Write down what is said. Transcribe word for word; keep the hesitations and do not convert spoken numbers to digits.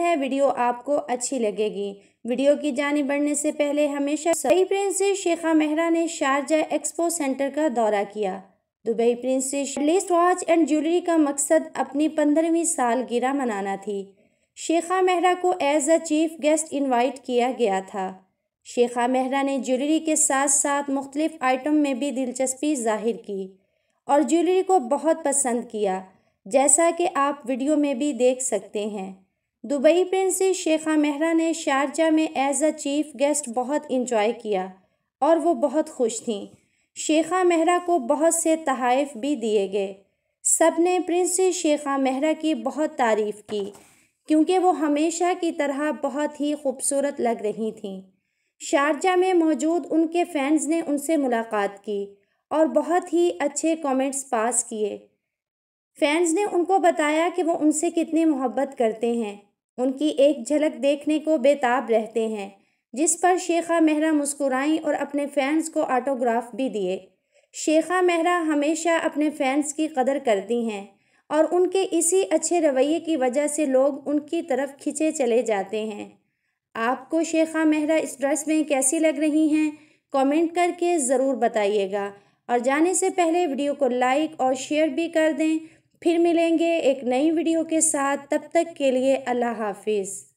है वीडियो आपको अच्छी लगेगी। वीडियो की जानिब बढ़ने से पहले हमेशा दुबई प्रिंसेस शेखा मेहरा ने शारजाह एक्सपो सेंटर का दौरा किया। Dubai princess less watch and jewellery का मकसद अपनी पंद्रहवीं सालगिरह मनाना थी। शेखा मेहरा को as a chief guest invite किया गया था। शेखा मेहरा ने ज्वेलरी के साथ साथ मुख्तलिफ आइटम में भी दिलचस्पी जाहिर की और ज्वेलरी को बहुत पसंद किया, जैसा कि आप वीडियो में भी देख सकते हैं। दुबई प्रिंसेस शेखा मेहरा ने शारजाह में एज अ चीफ गेस्ट बहुत इंजॉय किया और वो बहुत खुश थीं। शेखा मेहरा को बहुत से तोहफे भी दिए गए। सब ने प्रिंसेस शेखा मेहरा की बहुत तारीफ़ की क्योंकि वो हमेशा की तरह बहुत ही खूबसूरत लग रही थीं। शारजाह में मौजूद उनके फैंस ने उनसे मुलाकात की और बहुत ही अच्छे कमेंट्स पास किए। फैंस ने उनको बताया कि वो उनसे कितनी मोहब्बत करते हैं, उनकी एक झलक देखने को बेताब रहते हैं, जिस पर शेखा मेहरा मुस्कुराईं और अपने फैंस को ऑटोग्राफ भी दिए। शेखा मेहरा हमेशा अपने फैंस की कदर करती हैं और उनके इसी अच्छे रवैये की वजह से लोग उनकी तरफ खिंचे चले जाते हैं। आपको शेखा मेहरा इस ड्रेस में कैसी लग रही हैं, कमेंट करके ज़रूर बताइएगा। और जाने से पहले वीडियो को लाइक और शेयर भी कर दें। फिर मिलेंगे एक नई वीडियो के साथ, तब तक के लिए अल्लाह हाफिज़।